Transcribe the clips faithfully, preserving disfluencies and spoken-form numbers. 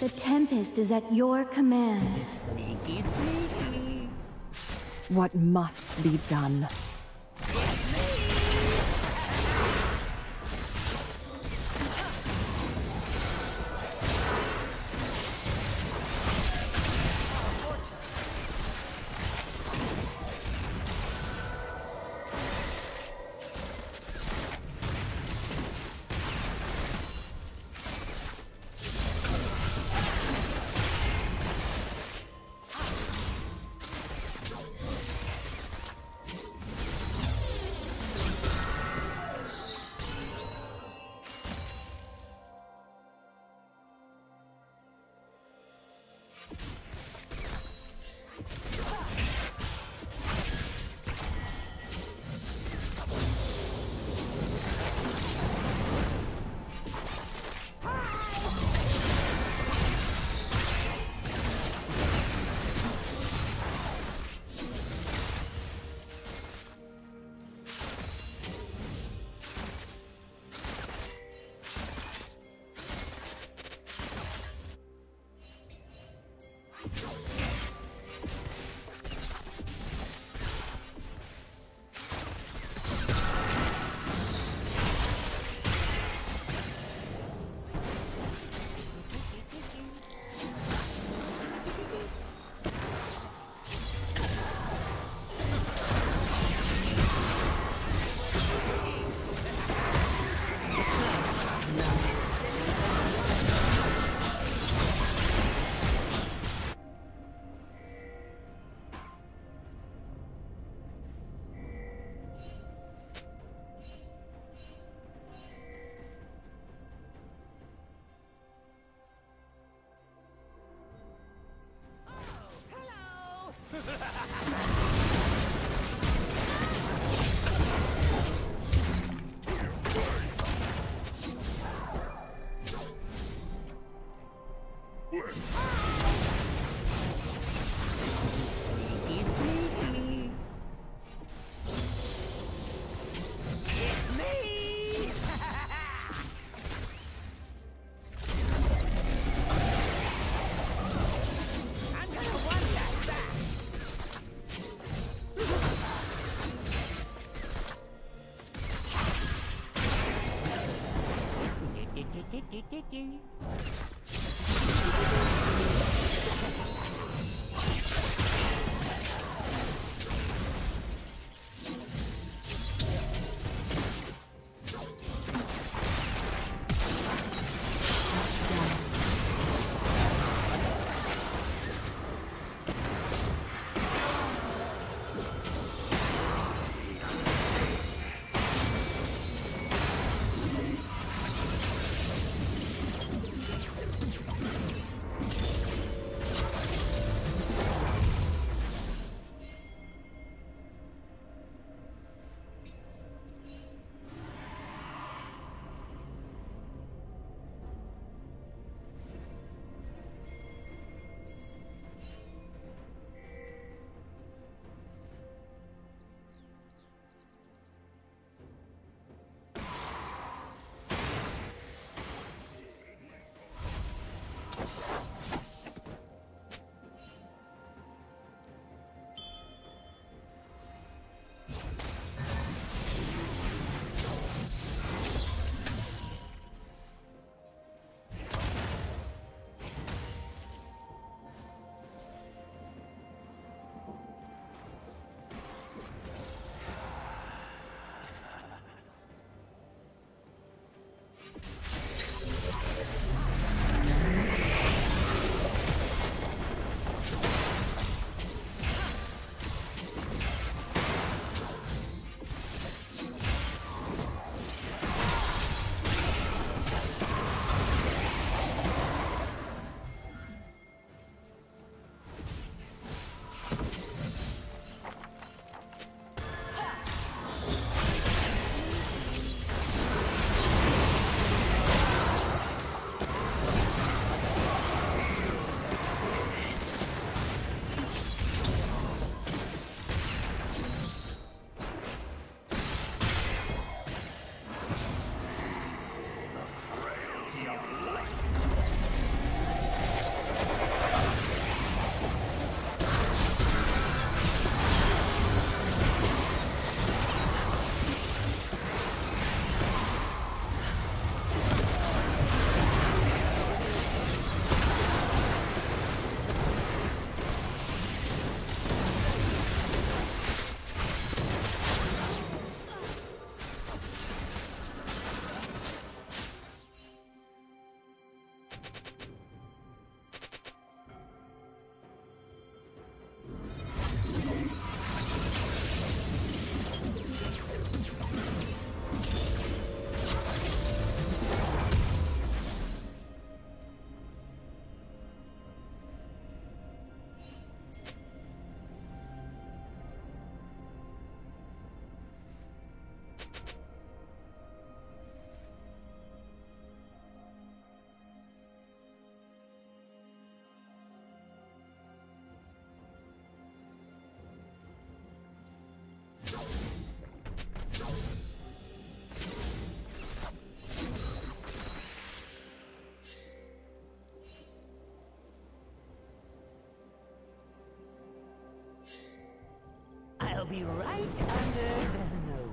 The Tempest is at your command. Sneaky, sneaky. What must be done? I'll be right under their noses.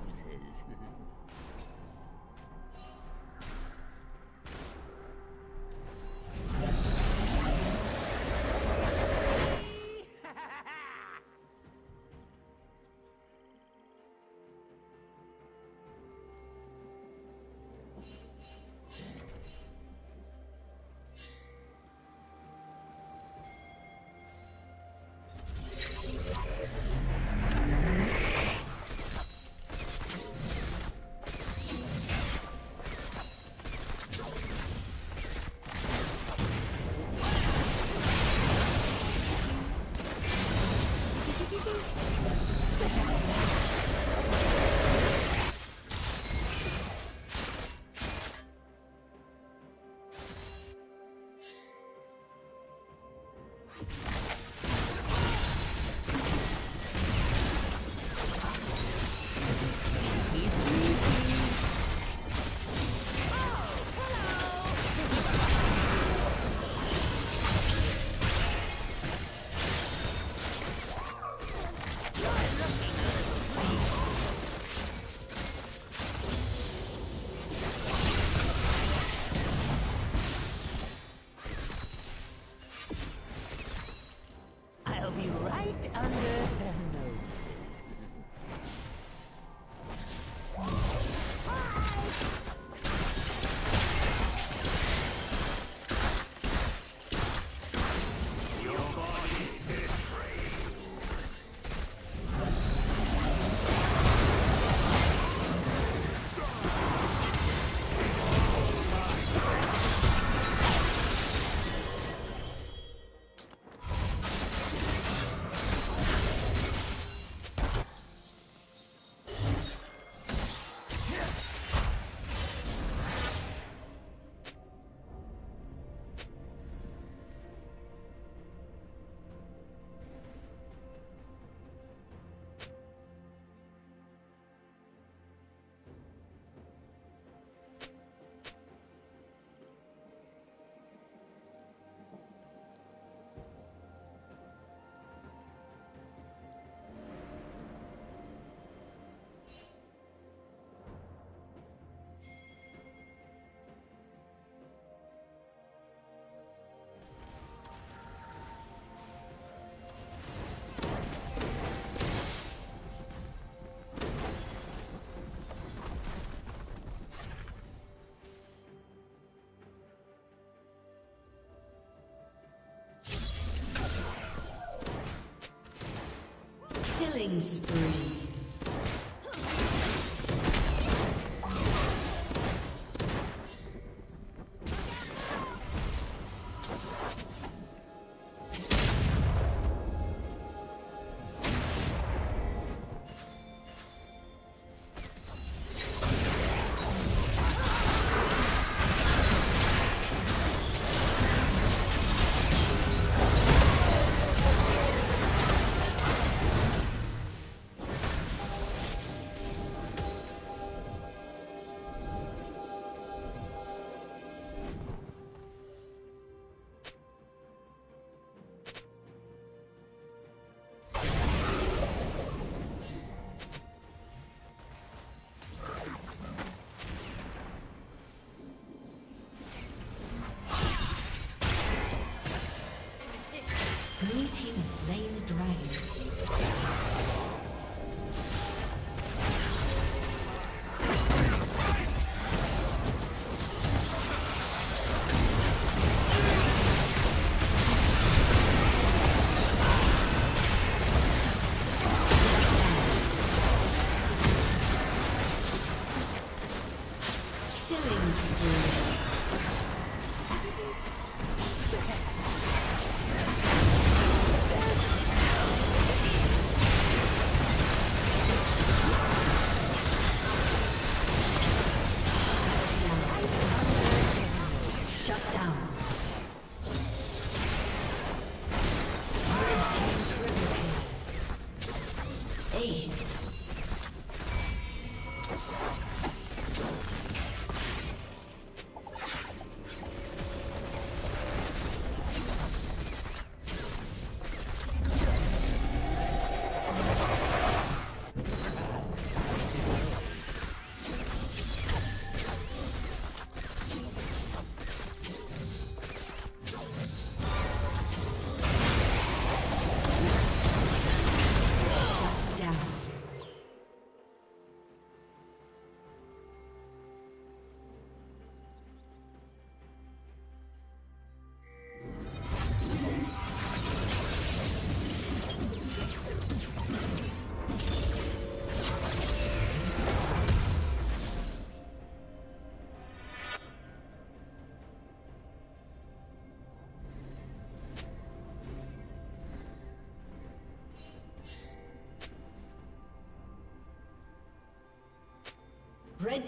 Killing spree. Red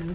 Blue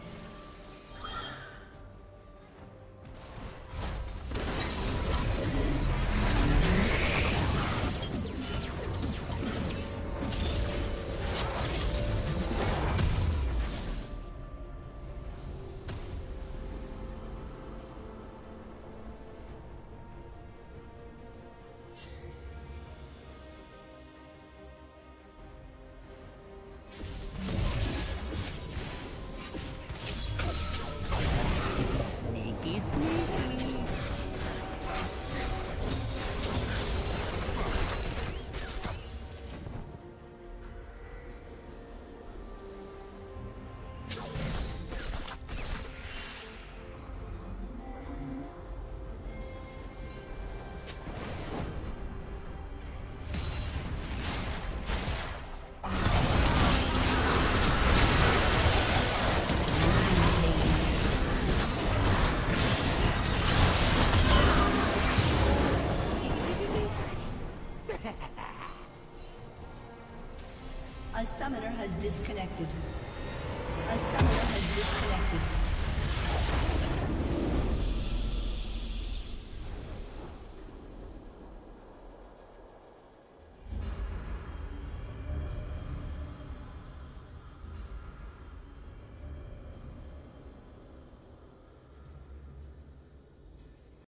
A summoner has disconnected. A summoner has disconnected.